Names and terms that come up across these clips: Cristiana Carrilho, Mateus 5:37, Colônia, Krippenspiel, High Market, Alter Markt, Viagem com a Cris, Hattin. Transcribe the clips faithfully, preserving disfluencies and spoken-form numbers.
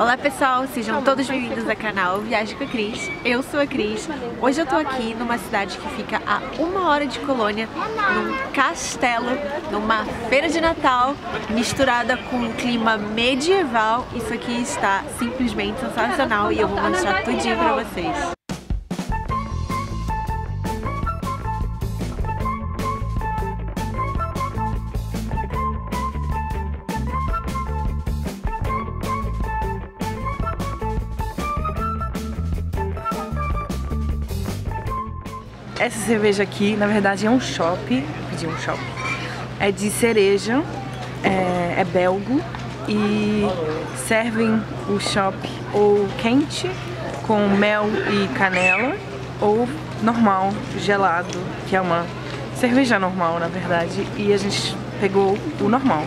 Olá pessoal, sejam todos bem-vindos ao canal Viagem com a Cris. Eu sou a Cris. Hoje eu tô aqui numa cidade que fica a uma hora de Colônia, num castelo, numa feira de Natal, misturada com um clima medieval. Isso aqui está simplesmente sensacional e eu vou mostrar tudinho pra vocês. Essa cerveja aqui, na verdade, é um chopp, pedi um chopp, é de cereja, é, é belgo e servem o chopp ou quente com mel e canela ou normal, gelado, que é uma cerveja normal, na verdade, e a gente pegou o normal.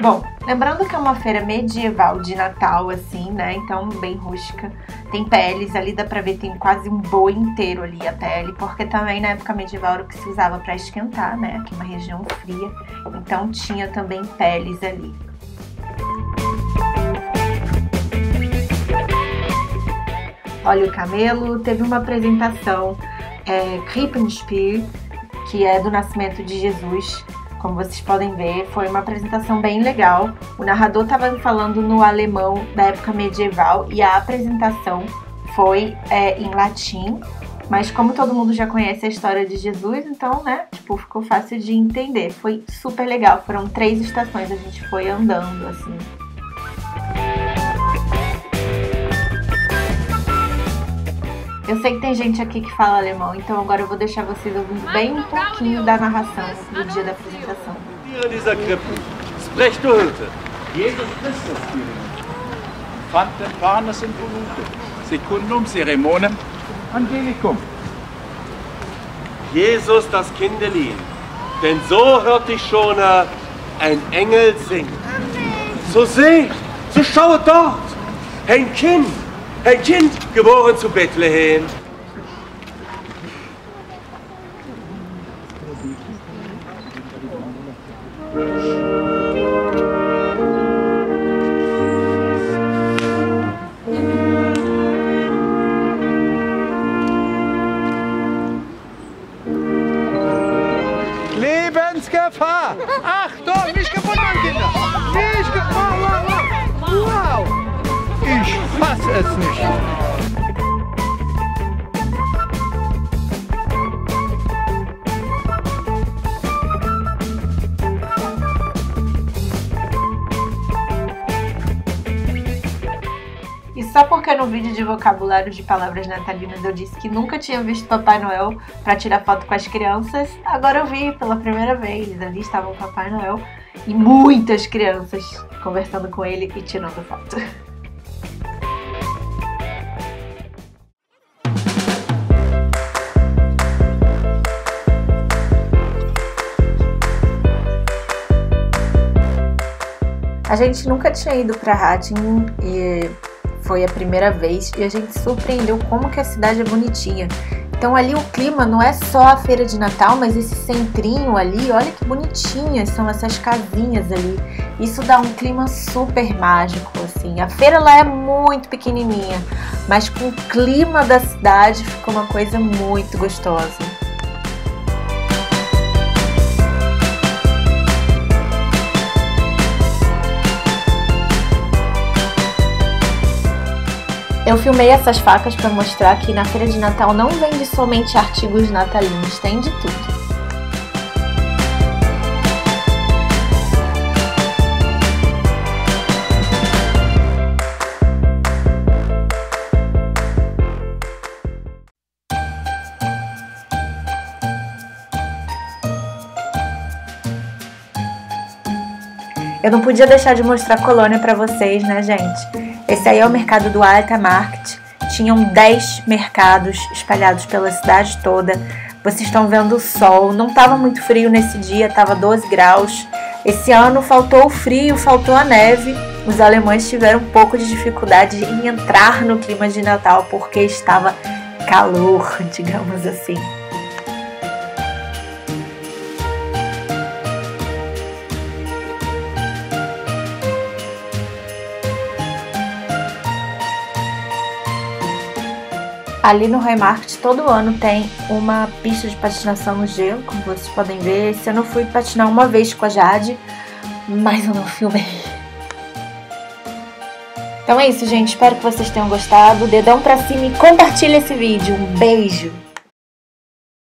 Bom, lembrando que é uma feira medieval de Natal, assim, né, então bem rústica, tem peles, ali dá pra ver, tem quase um boi inteiro ali a pele, porque também na época medieval era o que se usava pra esquentar, né, aqui é uma região fria, então tinha também peles ali. Olha o camelo, teve uma apresentação, é, Krippenspiel, que é do nascimento de Jesus. Como vocês podem ver, foi uma apresentação bem legal. O narrador estava falando no alemão da época medieval e a apresentação foi é, em latim. Mas como todo mundo já conhece a história de Jesus, então, né, tipo, ficou fácil de entender. Foi super legal, foram três estações, a gente foi andando, assim. Eu sei que tem gente aqui que fala alemão, então agora eu vou deixar vocês ouvindo bem um pouquinho da narração do dia da apresentação. Jesus das Kinderlein, denn so hört ich schon ein Engel singen. So seht, so schaue dort, ein Kind. Ein Kind, geboren zu Bethlehem. Lebensgefahr! Achtung, nicht gefunden, Kinder! Nicht gefunden! Wow! Ich fass es nicht. E só porque no vídeo de vocabulário de palavras natalinas eu disse que nunca tinha visto Papai Noel para tirar foto com as crianças, agora eu vi pela primeira vez. Ali estava o Papai Noel e muitas crianças conversando com ele e tirando foto. A gente nunca tinha ido para Hattin e foi a primeira vez e a gente surpreendeu como que a cidade é bonitinha. Então ali o clima não é só a feira de Natal, mas esse centrinho ali, olha que bonitinhas são essas casinhas ali. Isso dá um clima super mágico, assim. A feira lá é muito pequenininha, mas com o clima da cidade ficou uma coisa muito gostosa. Eu filmei essas facas para mostrar que na feira de Natal não vende somente artigos natalinos, tem de tudo. Eu não podia deixar de mostrar a Colônia para vocês, né, gente? Esse aí é o mercado do Alter Markt. Tinham dez mercados espalhados pela cidade toda. Vocês estão vendo o sol. Não estava muito frio nesse dia, estava doze graus. Esse ano faltou o frio, faltou a neve. Os alemães tiveram um pouco de dificuldade em entrar no clima de Natal porque estava calor, digamos assim. Ali no High Market todo ano tem uma pista de patinação no gelo, como vocês podem ver. Se eu não fui patinar uma vez com a Jade, mas eu não filmei. Então é isso, gente. Espero que vocês tenham gostado. Dedão pra cima e compartilha esse vídeo. Um beijo!